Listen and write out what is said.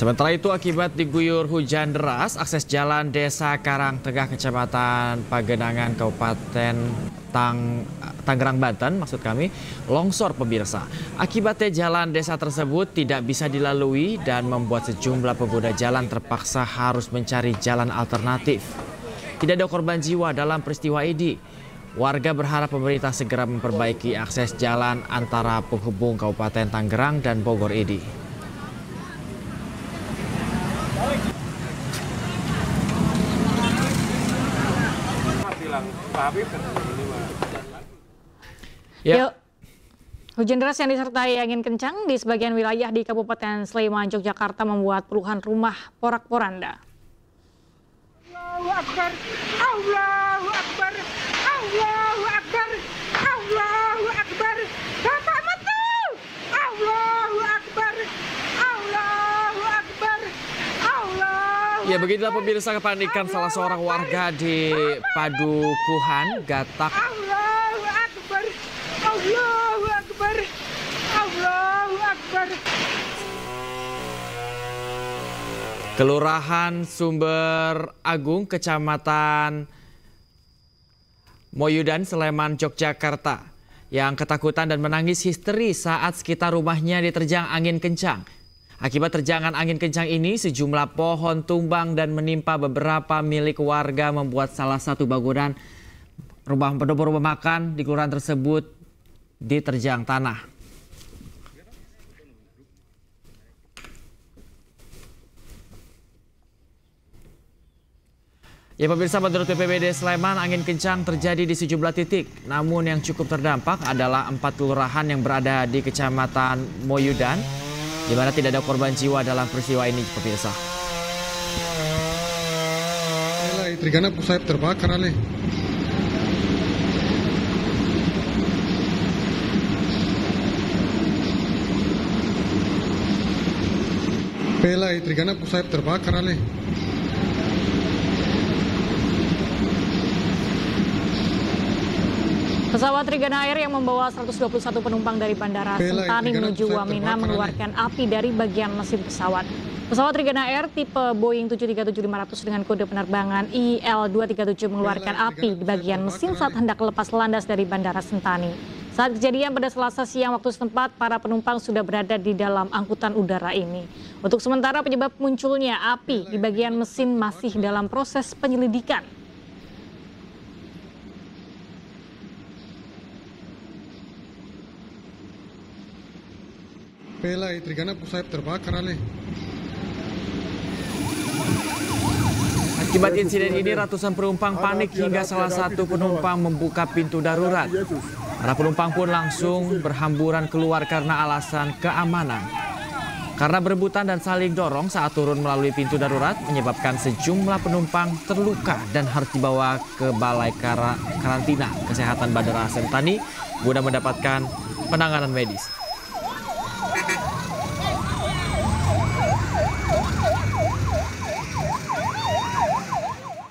Sementara itu akibat diguyur hujan deras, akses jalan desa Karang Tengah, Kecamatan Pagenangan, Kabupaten Tangerang, Banten, maksud kami, longsor pemirsa. Akibatnya jalan desa tersebut tidak bisa dilalui dan membuat sejumlah pengguna jalan terpaksa harus mencari jalan alternatif. Tidak ada korban jiwa dalam peristiwa ini. Warga berharap pemerintah segera memperbaiki akses jalan antara penghubung Kabupaten Tangerang dan Bogor ini. Ya. Hujan deras yang disertai angin kencang di sebagian wilayah di Kabupaten Sleman, Yogyakarta membuat puluhan rumah porak-poranda. Allahu Akbar, Allahu Akbar. Allahu Akbar, Allahu Akbar, Bapak Mentu, Allahu Akbar, Allahu Akbar, Allahu. Ya, begitulah pemirsa kepanikan salah seorang warga di Padukuhan, Gatak. Allahu Akbar, Allahu Akbar, Allahu Akbar. Kelurahan Sumber Agung, Kecamatan Moyudan, Sleman, Yogyakarta yang ketakutan dan menangis histeri saat sekitar rumahnya diterjang angin kencang. Akibat terjangan angin kencang ini, sejumlah pohon tumbang dan menimpa beberapa milik warga, membuat salah satu bangunan rumah makan di kelurahan tersebut diterjang tanah. Ya pemirsa, menurut BPBD Sleman, angin kencang terjadi di sejumlah titik. Namun yang cukup terdampak adalah 4 kelurahan yang berada di Kecamatan Moyudan, di mana tidak ada korban jiwa dalam peristiwa ini, pemirsa. Trigana pusat terbakar, Ale. Pelai Trigana pusat terbakar, Ale. Pesawat Trigana Air yang membawa 121 penumpang dari Bandara Sentani menuju Wamena mengeluarkan api dari bagian mesin pesawat. Pesawat Trigana Air tipe Boeing 737-500 dengan kode penerbangan IL-237 mengeluarkan api di bagian mesin saat hendak lepas landas dari Bandara Sentani. Saat kejadian pada Selasa siang waktu setempat, para penumpang sudah berada di dalam angkutan udara ini. Untuk sementara penyebab munculnya api di bagian mesin masih dalam proses penyelidikan. Pelai Trigana pusat terbakar, Ale. Akibat insiden ini, ratusan penumpang panik hingga salah satu penumpang membuka pintu darurat. Para penumpang pun langsung berhamburan keluar karena alasan keamanan. Karena berebutan dan saling dorong saat turun melalui pintu darurat, menyebabkan sejumlah penumpang terluka dan harus dibawa ke balai karantina kesehatan Bandara Sentani guna mendapatkan penanganan medis.